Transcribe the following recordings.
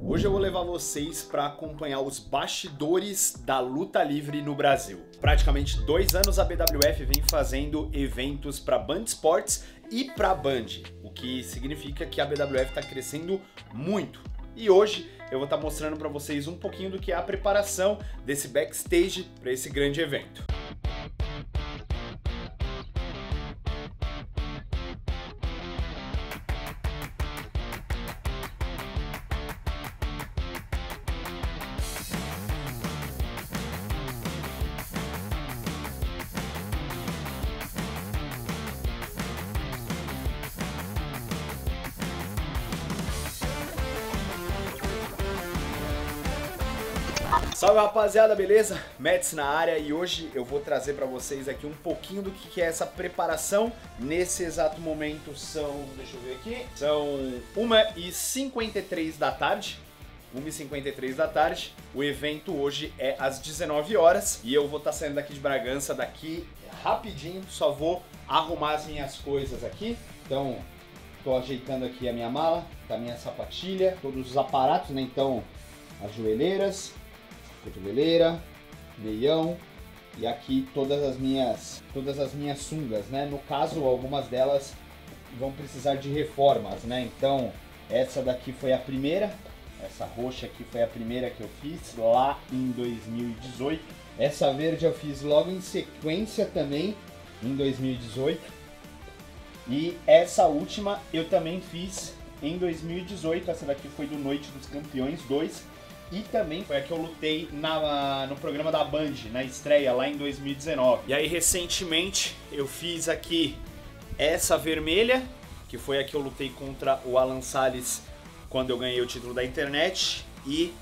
Hoje eu vou levar vocês para acompanhar os bastidores da luta livre no Brasil. Praticamente 2 anos a BWF vem fazendo eventos para Band Sports e para Band, o que significa que a BWF está crescendo muito. E hoje eu vou estar mostrando para vocês um pouquinho do que é a preparação desse backstage para esse grande evento. Salve rapaziada, beleza? Mets na área e hoje eu vou trazer pra vocês aqui um pouquinho do que é essa preparação. Nesse exato momento são, deixa eu ver aqui, são 1h53 da tarde. 1h53 da tarde. O evento hoje é às 19 horas e eu vou estar saindo daqui de Bragança daqui rapidinho. Só vou arrumar as minhas coisas aqui. Então, tô ajeitando aqui a minha mala, a minha sapatilha, todos os aparatos, né? Então, as joelheiras, cotoveleira, meião e aqui todas as minhas sungas, né? No caso, algumas delas vão precisar de reformas, né? Então, essa daqui foi a primeira, essa roxa aqui foi a primeira que eu fiz lá em 2018. Essa verde eu fiz logo em sequência também em 2018. E essa última eu também fiz em 2018, essa daqui foi do Noite dos Campeões 2. E também foi a que eu lutei no programa da Band, na estreia lá em 2019. E aí recentemente eu fiz aqui essa vermelha, que foi a que eu lutei contra o Alan Salles quando eu ganhei o título da internet. E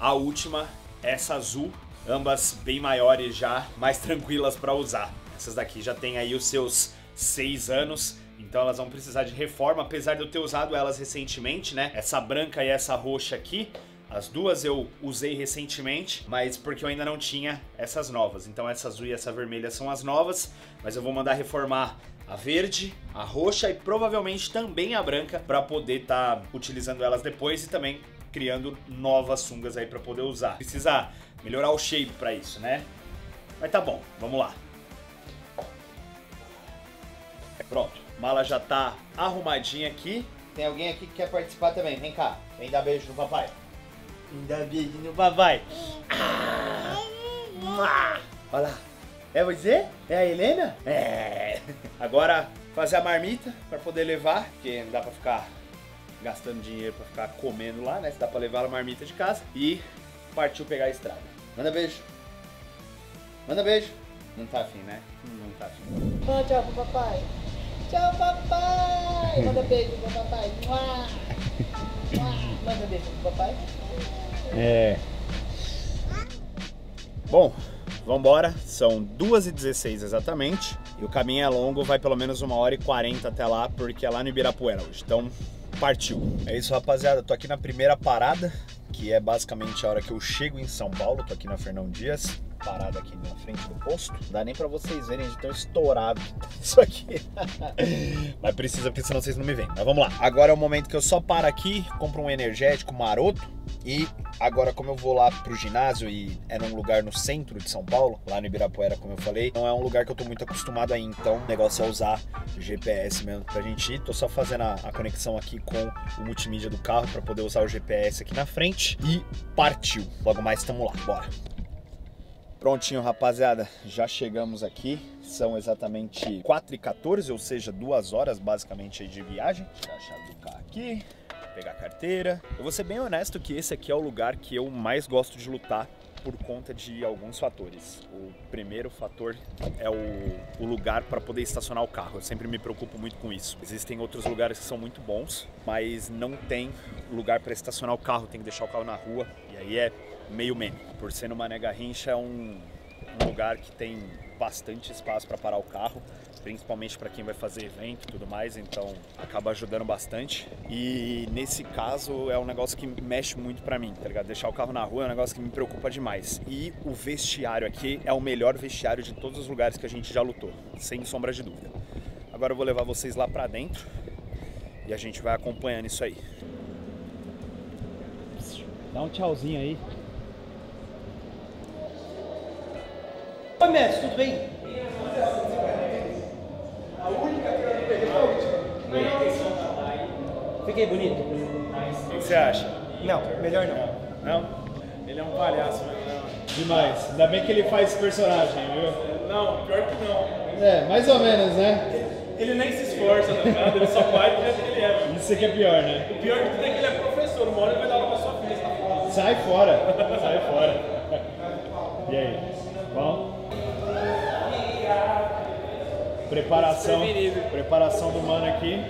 a última, essa azul, ambas bem maiores já, mais tranquilas para usar. Essas daqui já tem aí os seus 6 anos. Então elas vão precisar de reforma, apesar de eu ter usado elas recentemente, né? Essa branca e essa roxa aqui. As duas eu usei recentemente, mas porque eu ainda não tinha essas novas. Então essa azul e essa vermelha são as novas, mas eu vou mandar reformar a verde, a roxa e provavelmente também a branca para poder estar utilizando elas depois e também criando novas sungas aí para poder usar. Precisa melhorar o shape para isso, né? Mas tá bom, vamos lá. Pronto, a mala já tá arrumadinha aqui. Tem alguém aqui que quer participar também? Vem cá, vem dar beijo no papai. Ainda bem no papai. Olha lá. É você? É a Helena? É. Agora fazer a marmita para poder levar, porque não dá para ficar gastando dinheiro para ficar comendo lá, né? Se dá para levar a marmita de casa e partiu pegar a estrada. Manda beijo. Manda beijo. Não tá afim, né? Não tá afim. Oh, tchau, papai. Tchau, papai. Manda beijo pro papai. Manda beijo pro papai. É. Bom, vambora. São 2h16 exatamente. E o caminho é longo, vai pelo menos 1h40 até lá, porque é lá no Ibirapuera hoje. Então, partiu. É isso, rapaziada. Eu tô aqui na primeira parada, que é basicamente a hora que eu chego em São Paulo. Tô aqui na Fernão Dias, parada aqui na frente do posto. Não dá nem pra vocês verem de tão estourado que tá isso aqui. Mas precisa, porque senão vocês não me veem. Mas vamos lá. Agora é o momento que eu só paro aqui, compro um energético maroto. E agora, como eu vou lá pro ginásio e é num lugar no centro de São Paulo, lá no Ibirapuera, como eu falei, não é um lugar que eu tô muito acostumado aí, então o negócio é usar o GPS mesmo pra gente ir. Tô só fazendo a conexão aqui com o multimídia do carro pra poder usar o GPS aqui na frente e partiu. Logo mais tamo lá, bora. Prontinho, rapaziada, já chegamos aqui, são exatamente 4h14, ou seja, 2 horas basicamente de viagem. Tirar a chave do carro aqui, pegar a carteira. Eu vou ser bem honesto que esse aqui é o lugar que eu mais gosto de lutar por conta de alguns fatores. O primeiro fator é o lugar para poder estacionar o carro. Eu sempre me preocupo muito com isso. Existem outros lugares que são muito bons, mas não tem lugar para estacionar o carro, tem que deixar o carro na rua e aí é meio meme. Por ser no Mané Garrincha, é um lugar que tem bastante espaço para parar o carro, principalmente para quem vai fazer evento e tudo mais, então acaba ajudando bastante. E nesse caso é um negócio que mexe muito para mim, tá ligado? Deixar o carro na rua é um negócio que me preocupa demais. E o vestiário aqui é o melhor vestiário de todos os lugares que a gente já lutou, sem sombra de dúvida. Agora eu vou levar vocês lá para dentro e a gente vai acompanhando isso aí. Dá um tchauzinho aí. Oi, Mets, tudo bem? A única que eu peguei foi a última. Fiquei bonito. O que você acha? Não, melhor não. Não? Ele é um palhaço, né? Demais. Ainda bem que ele faz esse personagem, viu? Não, pior que não. É, mais ou menos, né? Ele nem se esforça, nada, ele só vai do jeito que ele é. Isso aqui é pior, né? O pior de tudo é que ele é professor, uma hora ele vai dar aula pra sua filha, tá fora. Sai fora, sai fora. E aí? Bom? Preparação do mano aqui.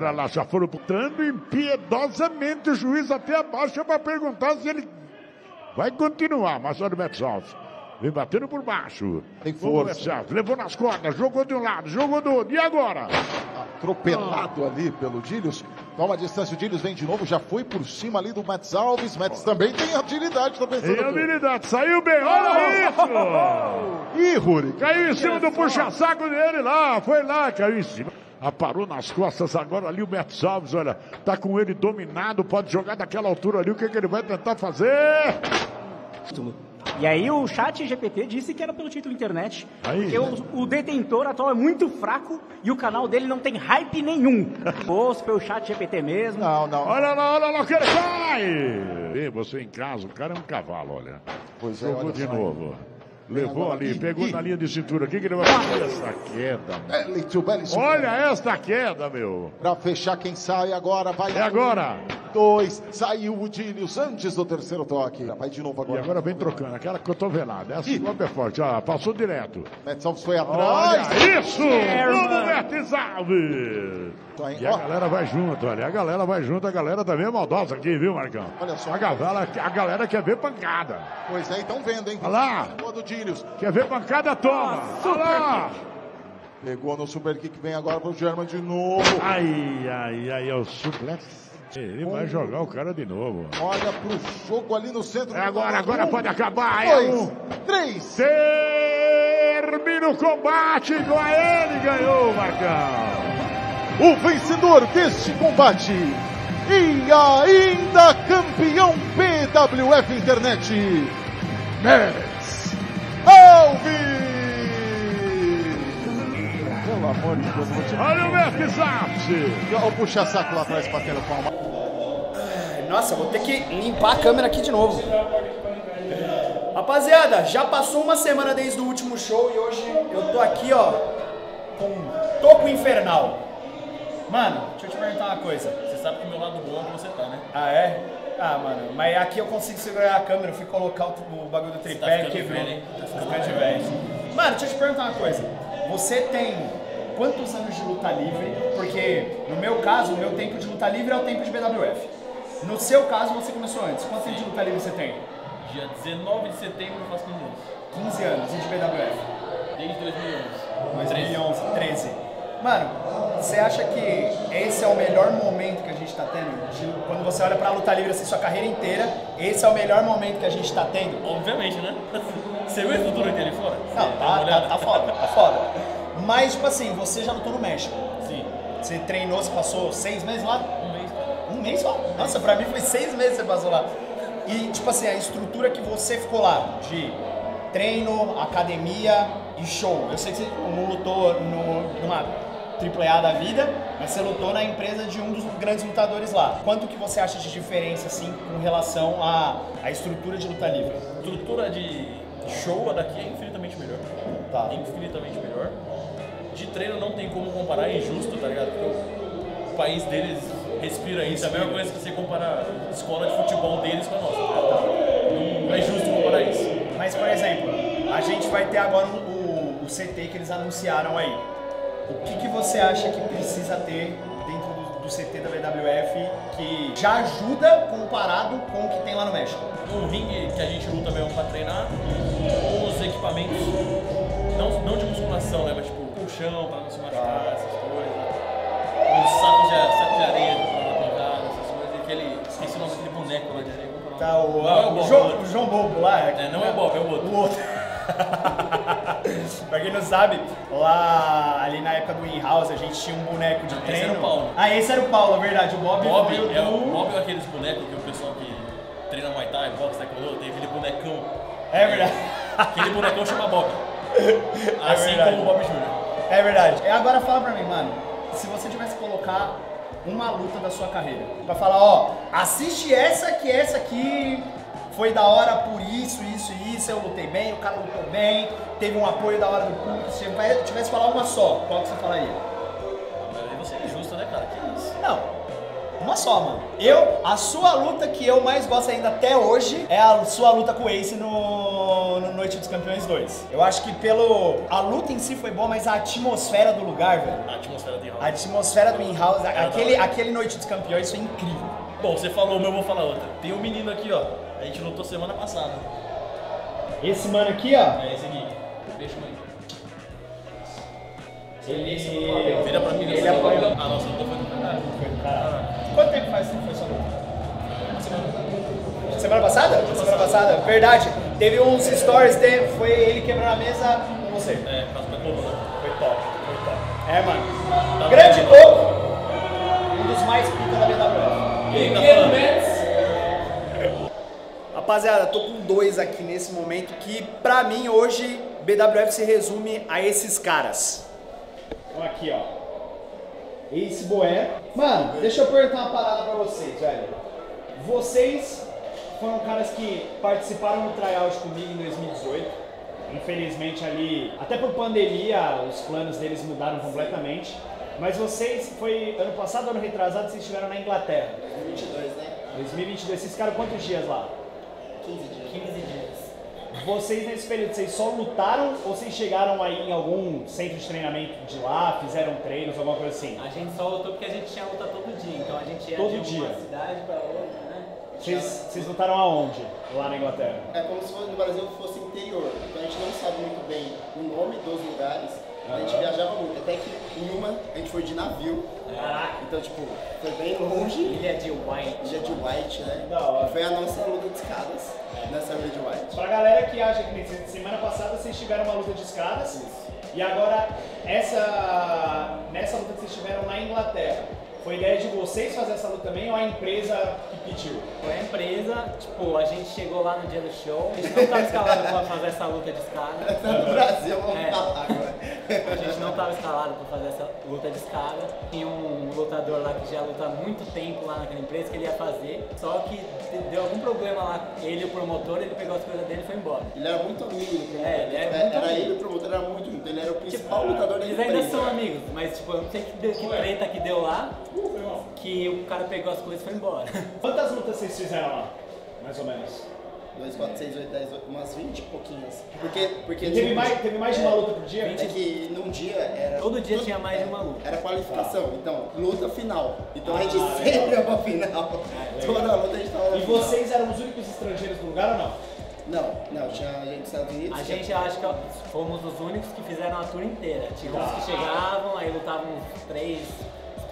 Olha lá, já foram botando impiedosamente o juiz até abaixo para perguntar se ele vai continuar, mas olha o Beto Salves, vem batendo por baixo. Tem força. Levou nas cordas, jogou de um lado, jogou do outro, e agora? Atropelado ali pelo Dillos, toma a distância, o Dillos vem de novo, já foi por cima ali do Mets Alves, Mets também tem habilidade, tá pensando. Tem habilidade, saiu bem, olha isso! Ih, Rurik, caiu em cima do puxa-saco dele lá, foi lá, caiu em cima. Aparou nas costas agora ali o Beto Salves, olha, tá com ele dominado, pode jogar daquela altura ali, o que ele vai tentar fazer? E aí o chat GPT disse que era pelo título internet, aí, porque né? o detentor atual é muito fraco e o canal dele não tem hype nenhum. Poxa, foi o chat GPT mesmo. Não. Olha lá o que ele sai! Ei, você em casa, o cara é um cavalo, olha. Pois é, jogou de novo. Levou ali, pegou na linha de cintura. O que ele vai fazer? Essa queda, mano. Olha esta queda, meu. Pra fechar quem sai agora, vai. É agora. Dois, saiu o Dillos antes do terceiro toque. Vai de novo agora. E agora vem trocando, aquela cotovelada. Essa golpe é forte, ó, passou direto. Mets Alves foi atrás. Olha isso! Vamos, Mets Alves! E a galera vai junto, olha. A galera vai junto, a galera também é maldosa aqui, viu, Marcão? Olha só. A galera quer ver pancada. Pois é, então vendo, hein? Olha lá. Quer ver pancada? Toma! Olha lá! Pegou no super kick, vem agora pro German de novo. Ai, é o suplex. Ele vai jogar o cara de novo. Olha pro jogo ali no centro. Agora pode acabar. Dois, três. Termina o combate. Igual a ele ganhou, Marcão. O vencedor deste combate. E ainda campeão PWF Internet. Mets Alves. Pelo amor de Deus. Olha o Mets Alves. Olha o puxa-saco lá atrás pra Taylor Palma. Nossa, vou ter que limpar a câmera aqui de novo. Rapaziada, já passou uma semana desde o último show e hoje eu tô aqui, ó, com um toco infernal. Mano, deixa eu te perguntar uma coisa. Você sabe que do meu lado do globo você tá, né? Ah, é? Ah, mano, mas aqui eu consigo segurar a câmera, eu fui colocar o bagulho do tripé e quebrou. Tá ficando de velho. Mano, deixa eu te perguntar uma coisa. Você tem quantos anos de luta livre? Porque, no meu caso, o meu tempo de luta livre é o tempo de BWF. No seu caso, você começou antes. Quanto tempo de luta livre você tem? Dia 19 de setembro eu faço 15 anos. 15 anos, e de BWF? Desde 2011, 13. Mano, você acha que esse é o melhor momento que a gente tá tendo? Quando você olha pra luta livre assim, sua carreira inteira, esse é o melhor momento que a gente tá tendo? Obviamente, né? Você viu a estrutura dele fora? Não, tá foda, tá foda. Mas, tipo assim, você já lutou no México. Sim. Você treinou, você passou 6 meses lá? Um mês só? Nossa, pra mim foi 6 meses que você passou lá. E, tipo assim, a estrutura que você ficou lá, de treino, academia e show. Eu sei que você não lutou numa AAA da vida, mas você lutou na empresa de um dos grandes lutadores lá. Quanto que você acha de diferença, assim, com relação à estrutura de luta livre? A estrutura de show daqui é infinitamente melhor. Tá. Infinitamente melhor. De treino não tem como comparar, é injusto, tá ligado? Porque o país deles respira isso. É a mesma coisa que você comparar a escola de futebol deles com a nossa. Tá? Não é justo comparar isso. Mas, por exemplo, a gente vai ter agora o CT que eles anunciaram aí. O que, que você acha que precisa ter dentro do CT da BWF que já ajuda comparado com o que tem lá no México? O ringue que a gente luta mesmo pra treinar, os equipamentos, não de musculação, né, mas tipo o chão pra não se machucar, essas coisas, né? Os sacos de areia pra pintar, essas coisas, e aquele, esqueci o nome daquele boneco lá de areia. Tá, o João Bobo lá. É, não é o Bobo, é o outro. Pra quem não sabe, lá ali na época do in-house a gente tinha um boneco de treino. Esse era o Paulo. Ah, esse era o Paulo, é verdade. O Bob é o Bob é aqueles bonecos que o pessoal que treina Muay Thai, boxe, taekwondo, tem aquele bonecão. É verdade. Aquele bonecão chama Bob. Assim como o Bob Júnior. É verdade. E agora fala pra mim, mano, se você tivesse que colocar uma luta da sua carreira, pra falar, ó, assiste essa que essa aqui foi da hora por isso, isso e isso, eu lutei bem, o cara lutou bem, teve um apoio da hora do público, se eu tivesse que falar uma só, qual que você falaria? Mas aí você é injusto, né, cara? Que isso? Não, uma só, mano. A sua luta que eu mais gosto ainda até hoje é a sua luta com o Ace no Noite dos Campeões 2. Eu acho que a luta em si foi boa, mas a atmosfera do lugar, velho. A atmosfera do in-house. A atmosfera do in-house, aquele Noite dos Campeões foi incrível. Bom, você falou uma, eu vou falar outra. Tem um menino aqui, ó. A gente lutou semana passada. Esse mano aqui, ó. É esse aqui. Deixa eu ver. Ele vira pra mim. Ele apoiou. Ah, nossa, luta foi do caralho. Foi do caralho. Quanto tempo faz que foi sua luta? Uma semana. Semana passada? Semana passada. Verdade. Teve uns stories, foi ele quebrando a mesa com você. É, mas foi todo, né? Foi top. Foi top. É, mano. Tá grande topo. Um dos mais pica da BWF. Guilherme Mets. Rapaziada, tô com dois aqui nesse momento que, pra mim, hoje, BWF se resume a esses caras. Então aqui, ó. Esse Boera. Mano, deixa eu perguntar uma parada pra vocês, velho. Vocês foram caras que participaram do tryout comigo em 2018. Infelizmente ali, até por pandemia, os planos deles mudaram completamente. Mas vocês, foi ano passado, ano retrasado, vocês estiveram na Inglaterra. 2022, né? 2022. Vocês ficaram quantos dias lá? 15 dias. 15 dias. Vocês, nesse período, vocês só lutaram ou vocês chegaram aí em algum centro de treinamento de lá, fizeram treinos, alguma coisa assim? A gente só lutou porque a gente tinha luta todo dia, então a gente ia de uma cidade pra outra, né? Vocês lutaram aonde? Lá na Inglaterra? É como se no Brasil fosse interior, então a gente não sabe muito bem o nome dos lugares. A gente viajava muito, até que em uma a gente foi de navio. Caraca! Então, tipo, foi bem longe. Ilha de White, né? Da hora. Foi a nossa luta de escadas nessa Ilha de White. Pra galera que acha que semana passada vocês tiveram uma luta de escadas. Isso. E agora, nessa luta que vocês tiveram na Inglaterra, foi ideia de vocês fazer essa luta também ou a empresa que pediu? Foi a empresa, tipo, a gente chegou lá no dia do show, a gente não tava escalado pra fazer essa luta de escada. No Brasil, vamos falar agora. A gente não estava escalado para fazer essa luta de escada. Tinha um lutador lá que já luta há muito tempo lá naquela empresa que ele ia fazer. Só que deu algum problema lá, ele e o promotor, ele pegou as coisas dele e foi embora. Ele era muito amigo. Ele e o promotor eram muito juntos, ele era o principal lutador da empresa. Eles ainda são amigos, mas tipo, eu não sei que treta que deu lá, que o cara pegou as coisas e foi embora. Quantas lutas vocês fizeram lá, mais ou menos? 2, 4, 6, 8, 10, 8, umas 20 e pouquinhas. Porque teve mais de uma luta por dia? É que num dia era... Todo dia tinha mais de uma luta. Era qualificação, então, luta final. Então a gente sempre é uma final. Toda luta a gente tava na final. E vocês eram os únicos estrangeiros do lugar ou não? Não, tinha a gente dos Estados Unidos. A gente acho que fomos os únicos que fizeram a tour inteira. Tinha uns que chegavam, aí lutavam uns 3,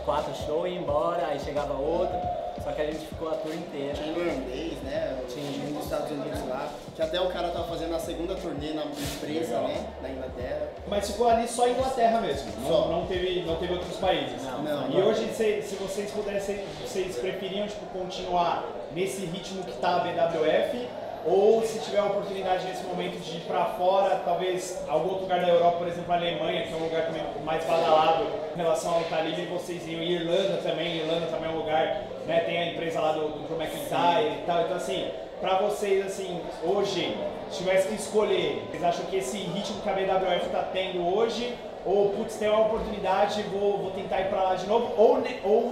4 shows e ia embora, aí chegava outro. Só que a gente ficou a tour inteira. Tinha irlandês, né? Tinha nos Estados Unidos lá. Que até o cara tava fazendo a segunda turnê na empresa, né? Na Inglaterra. Mas ficou ali só a Inglaterra mesmo? Só. Não teve outros países? Não. E hoje, se vocês pudessem, vocês preferiam tipo, continuar nesse ritmo que tá a BWF? ou se tiver a oportunidade nesse momento de ir para fora, talvez algum outro lugar da Europa, por exemplo a Alemanha, que é um lugar mais badalado em relação ao Itália, e vocês iam. Irlanda também é um lugar, né, tem a empresa lá do McIntyre e tal, então assim, para vocês assim, hoje, se tivesse que escolher, vocês acham que esse ritmo que a BWF está tendo hoje, ou putz, tem uma oportunidade, vou tentar ir para lá de novo, ou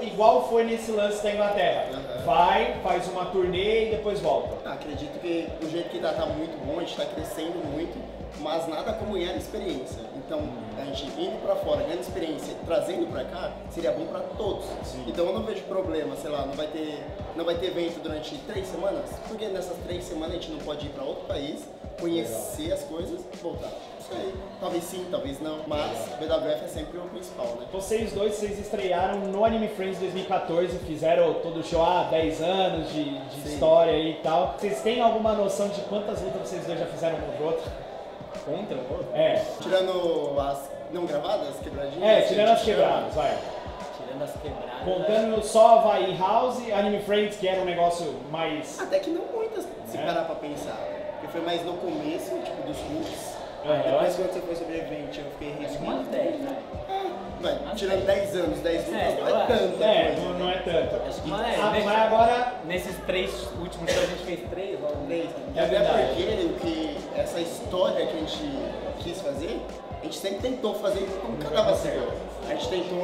igual foi nesse lance da Inglaterra, vai, faz uma turnê e depois volta? Acredito que o jeito que dá tá muito bom, a gente está crescendo muito, mas nada como ganhar experiência. Então, a gente indo para fora, ganhando experiência, trazendo para cá, seria bom para todos. Sim. Então, eu não vejo problema, sei lá, não vai ter evento durante 3 semanas, porque nessas 3 semanas a gente não pode ir para outro país, conhecer as coisas e voltar. Isso aí, talvez sim, talvez não, mas o BWF é sempre o principal, né? Vocês estrearam no Anime Friends 2014, fizeram todo o show há 10 anos de história e tal. Vocês têm alguma noção de quantas lutas vocês dois já fizeram um pro outro? Contra? É. Tirando as não gravadas, quebradinhas? É, tirando as quebradas, vai. Tirando as quebradas. Contando só Havaí House, Anime Friends, que era um negócio mais... Até que não muitas, se parar pra pensar. Porque foi mais no começo, tipo, dos grupos. Depois quando você foi sobrevivente, eu fiquei rindo. Umas 10, né? Tirando 10 anos, 10 anos, não é tanto. É, não é tanto. Acho que mas agora, nesses 3 últimos que a gente fez 3, é até porque essa história que a gente quis fazer, a gente sempre tentou fazer nunca dava certo. A gente tentou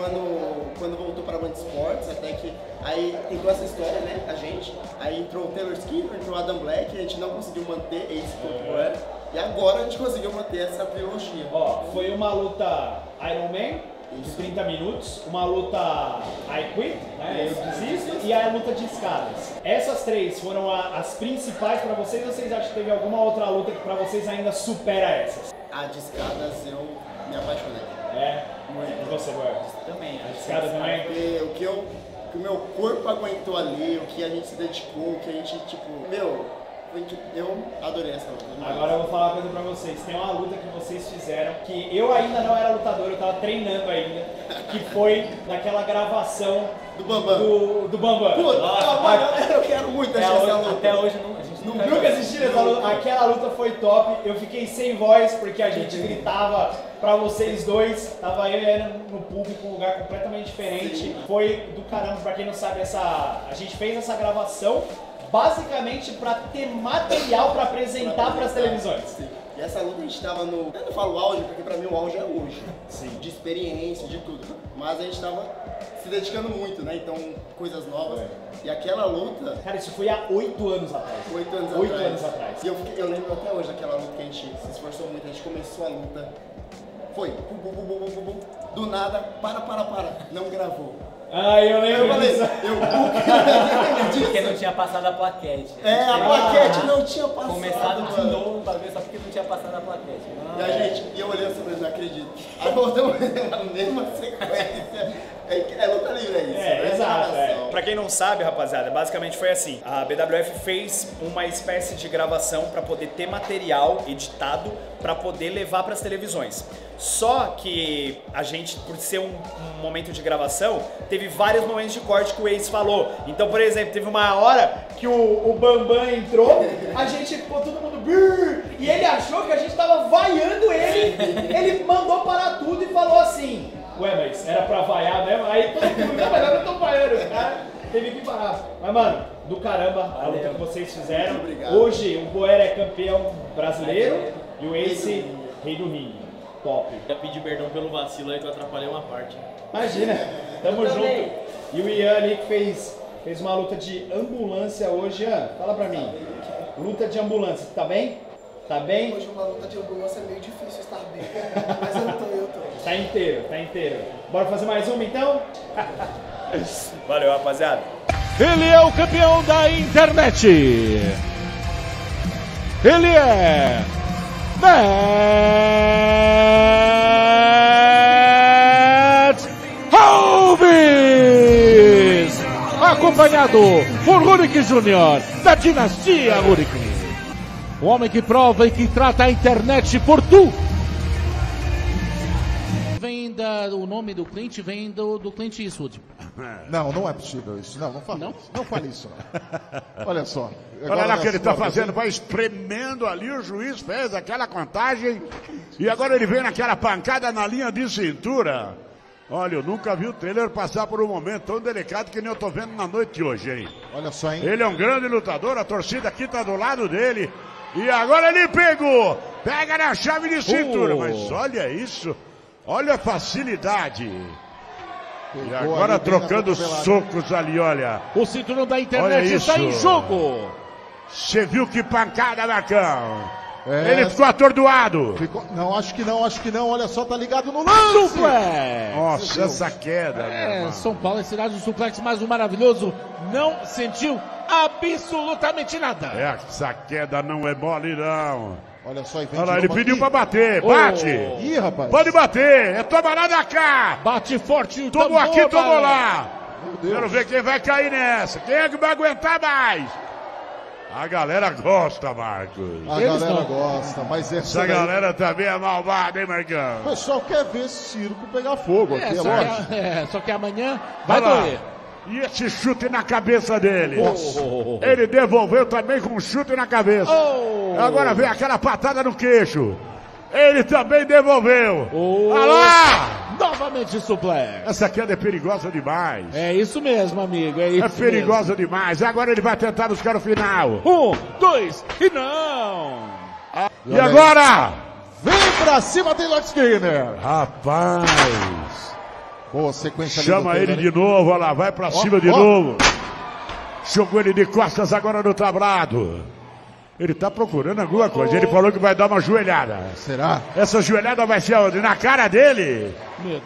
quando voltou para Band Sports, até que aí entrou essa história, né, a gente. Aí entrou o Taylor Skinner, entrou o Adam Black, a gente não conseguiu manter Ace contra o Boera. E agora a gente conseguiu manter essa trilogia. Ó, foi uma luta Iron Man, de 30 minutos, uma luta I Quit, né, eu desisto, e a luta de escadas. Essas 3 foram as principais para vocês, ou vocês acham que teve alguma outra luta que para vocês ainda supera essas? A de escadas eu me apaixonei. É? Muito. E você, Boera? Também. A de escadas também? O que o meu corpo aguentou ali, o que a gente se dedicou, o que a gente, tipo, eu adorei essa luta. Agora eu vou falar uma coisa pra vocês. Tem uma luta que vocês fizeram, que eu ainda não era lutador, eu tava treinando ainda, que foi naquela gravação do Bambam. Do Bambam. Eu quero muito assistir essa luta. Até hoje nunca assisti essa luta. Aquela luta foi top. Eu fiquei sem voz porque a gente gritava pra vocês dois. Tava eu e a Helena no público, um lugar completamente diferente. Sim. Foi do caramba. Pra quem não sabe, a gente fez essa gravação basicamente para ter material para apresentar para as televisões. Sim. E essa luta a gente estava no... Eu não falo auge, porque para mim o auge é hoje. Sim. De experiência, de tudo. Mas a gente estava se dedicando muito, né? Então, coisas novas. E aquela luta... Cara, isso foi há 8 anos atrás. 8 anos atrás. E eu lembro até hoje daquela luta que a gente se esforçou muito. A gente começou a luta. Foi. Do nada, para. Não gravou. Ah, eu lembro. Eu falei, porque não tinha passado a plaquete. A plaquete não tinha passado. Começado de novo pra ver, só porque não tinha passado a plaquete. E a gente, eu olhei assim, mas não acredito. Aí voltamos na mesma sequência. É luta livre, é isso. Exato. Pra quem não sabe, rapaziada, basicamente foi assim. A BWF fez uma espécie de gravação pra poder ter material editado pra poder levar pras televisões. Só que a gente, por ser um momento de gravação, teve vários momentos de corte que o Ace falou. Então, por exemplo, teve uma hora que o Bambam entrou, a gente ficou todo mundo... E ele achou que a gente tava vaiando ele. Ele mandou parar tudo e falou assim... Ué, mas era pra vaiar mesmo? Aí todo mundo trabalhando, eu tô vaiando, o cara teve que parar. Mas, mano, do caramba a luta que vocês fizeram. Hoje o Boera é campeão brasileiro e o Ace rei do ringue. Top. Eu pedi perdão pelo vacilo aí que eu atrapalhei uma parte. Imagina, tamo junto. E o Ian ali que fez uma luta de ambulância hoje. Ian, fala pra mim. Luta de ambulância, tá bem? Tá bem? Hoje uma luta de ambulância é meio difícil estar bem, mas eu tô. Tá inteiro, tá inteiro. Bora fazer mais uma então? Valeu, rapaziada. Ele é o campeão da internet. Ele é... Mets Alves! Acompanhado por Rurik Júnior, da dinastia Rurik. O homem que prova e que trata a internet por tu. Vem vem da... O nome do Clint vem do Clint Eastwood. Não, não é possível isso. Não, não fale isso. Não fale isso, não. Olha só. Agora, olha lá o que ele está fazendo. Vai espremendo ali. O juiz fez aquela contagem. E agora ele vem naquela pancada na linha de cintura. Olha, eu nunca vi o Taylor passar por um momento tão delicado que nem eu tô vendo na noite de hoje, hein? Olha só, hein? Ele é um grande lutador. A torcida aqui tá do lado dele. E agora ele pegou. Pega na chave de cintura. Mas olha isso. Olha a facilidade. E agora trocando socos ali, olha. O cinturão da internet está em jogo. Você viu que pancada, Marcão? É... Ele ficou atordoado. Ficou... Não, acho que não, acho que não. Olha só, tá ligado no lance. Suplex. Nossa, essa queda. É, São Paulo é cidade do suplex, mas o maravilhoso não sentiu absolutamente nada. Essa queda não é mole, não. Olha só, olha lá, ele pediu pra bater, bate! Ih, rapaz! Pode bater! É tomar lá da cá! Bate forte o tambor! Tomou aqui, tomou lá! Quero ver quem vai cair nessa! Quem é que vai aguentar mais? A galera gosta, Marcos! A galera gosta, mas essa galera também é malvada, hein, Marcão? O pessoal quer ver esse circo pegar fogo aqui, é lógico. Só que amanhã vai doer! E esse chute na cabeça dele. Ele devolveu também com um chute na cabeça. Agora vem aquela patada no queixo. Ele também devolveu. Olha lá! Novamente suplex. Essa queda é perigosa demais. É isso mesmo, amigo. É isso mesmo. É perigosa demais. Agora ele vai tentar buscar o final. 1, 2 e não! E agora? Vem pra cima de Taylor Skinner. Rapaz! Boa sequência. Chama ele de novo, olha lá, vai pra cima de novo. Jogou ele de costas agora no tablado. Ele tá procurando alguma coisa. Ele falou que vai dar uma joelhada. Será? Essa joelhada vai ser onde? Na cara dele? Medo.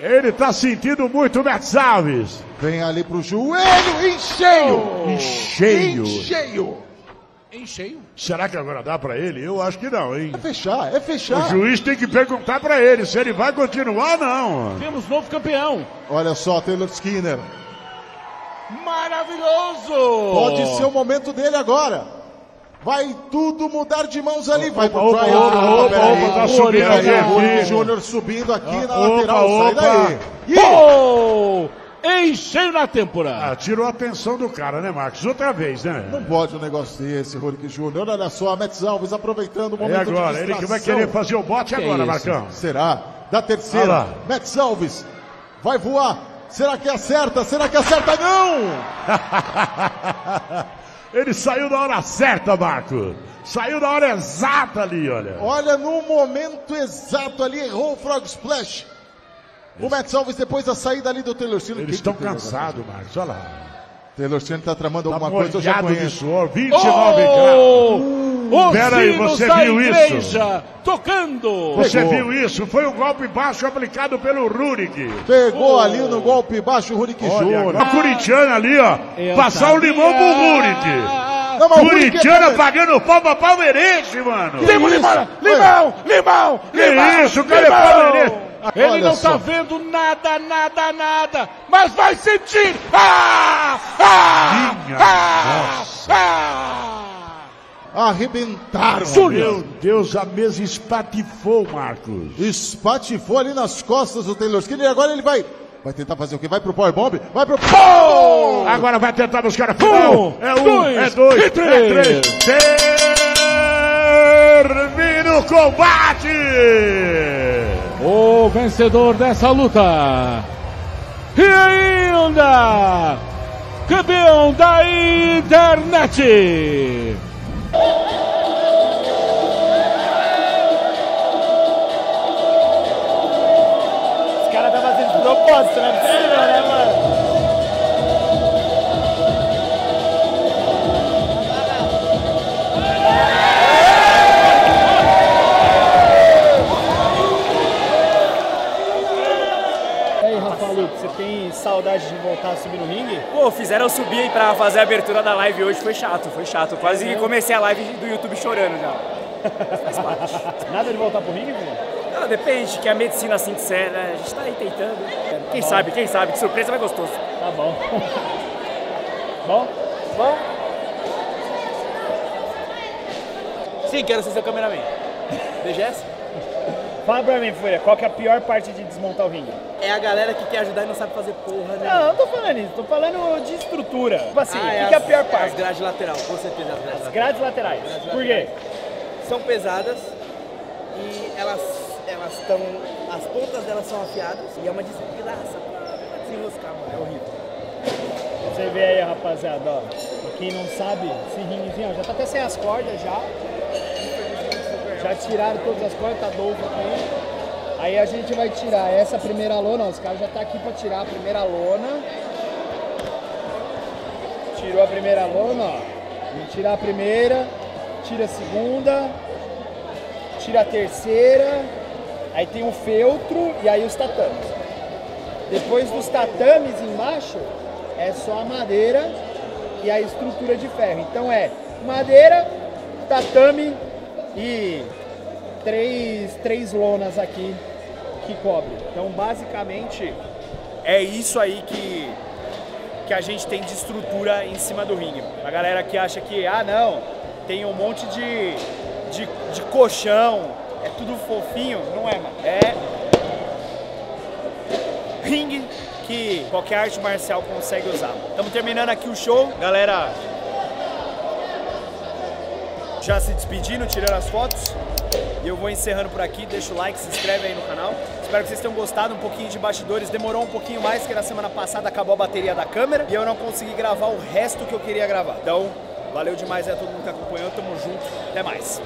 Ele tá sentindo muito o Mets Alves. Vem ali pro joelho, em cheio. Em cheio. Em cheio. Em cheio. Será que agora dá pra ele? Eu acho que não, hein? É fechar, é fechar. O juiz tem que perguntar pra ele se ele vai continuar ou não. Temos novo campeão. Olha só, Taylor Skinner. Maravilhoso! Pode ser o momento dele agora. Vai tudo mudar de mãos ali. Vai pro opa, try. Opa, tá subindo aqui. Rurik Júnior subindo aqui na lateral. Sai daí. Em cheio na temporada. Tirou a atenção do cara, né, Marcos? Outra vez, né? Não pode um negócio desse, Rurik Júnior. Olha só, Mets Alves aproveitando o momento agora, de distração. Ele que vai querer fazer o bote agora, Marcão. Será? Da terceira, Mets Alves vai voar. Será que acerta? Será que acerta? Não! Ele saiu na hora certa, Marcos. Saiu na hora exata ali, olha. Olha, no momento exato ali, errou o Frog Splash. O Mets Alves, depois da saída ali do Telorcino... Eles estão cansados, Marcos, olha lá. Telorcino está tramando alguma coisa, eu já conheço. De suor, 29 graus. Pera aí, você viu isso? Tocando. Você viu isso? Foi um golpe baixo aplicado pelo Rurik. Pegou ali no golpe baixo o Rurik Júnior. A Curitiana ali, ó, passar o limão pro Rurik. Curitiana pagando pau pra Palmeirense, mano. Limão! Isso, o cara é Palmeirense. Ele olha não só. Tá vendo nada, mas vai sentir! Arrebentaram! Meu Deus, a mesa espatifou, Marcos. Espatifou ali nas costas do Taylor Skinner e agora ele vai... Vai tentar fazer o quê? Vai pro powerbomb? Vai pro... Oh! Agora vai tentar buscar a final! É 1, 2, 3! Termina o combate! O vencedor dessa luta e ainda campeão da internet. Os caras tá fazendo de propósito, não é possível, né, mano? Saudade de voltar a subir no ringue? Pô, fizeram eu subir aí pra fazer a abertura da live hoje, foi chato. Quase comecei a live do YouTube chorando já. Faz parte. Nada de voltar pro ringue, pô? Não, depende, que a medicina assim disser, né? A gente tá aí tentando. Quem sabe, de surpresa vai gostoso. Tá bom. Bom? Sim, quero ser seu cameraman. DGS? Fala pra mim, Fúria, qual que é a pior parte de desmontar o ringue? É a galera que quer ajudar e não sabe fazer porra, né? Não, não tô falando isso, tô falando de estrutura. Tipo assim, o que é a pior parte? As grades laterais, com certeza as grades laterais. As grades laterais. Por quê? São pesadas e elas estão... As pontas delas são afiadas e é uma desgraça pra desenroscar, mano, é horrível. Você vê aí, rapaziada, ó, pra quem não sabe, esse ringuezinho, ó, já tá até sem as cordas já. Já tiraram todas as cordas, tá doido aqui. Aí a gente vai tirar essa primeira lona, ó, os caras já tá aqui pra tirar a primeira lona. Tirou a primeira lona, ó. Vamos tirar a primeira, tira a segunda, tira a terceira. Aí tem o feltro e aí os tatames. Depois dos tatames embaixo, é só a madeira e a estrutura de ferro. Então é madeira, tatame e três lonas aqui que cobre. Então basicamente é isso aí que a gente tem de estrutura em cima do ringue. A galera que acha que, ah não, tem um monte de colchão, é tudo fofinho. Não é, mano. É ringue que qualquer arte marcial consegue usar. Estamos terminando aqui o show, galera. Já se despedindo, tirando as fotos. E eu vou encerrando por aqui. Deixa o like, se inscreve aí no canal. Espero que vocês tenham gostado. Um pouquinho de bastidores. Demorou um pouquinho mais, porque na semana passada acabou a bateria da câmera e eu não consegui gravar o resto que eu queria gravar. Então, valeu demais a todo mundo que acompanhou. Tamo junto. Até mais.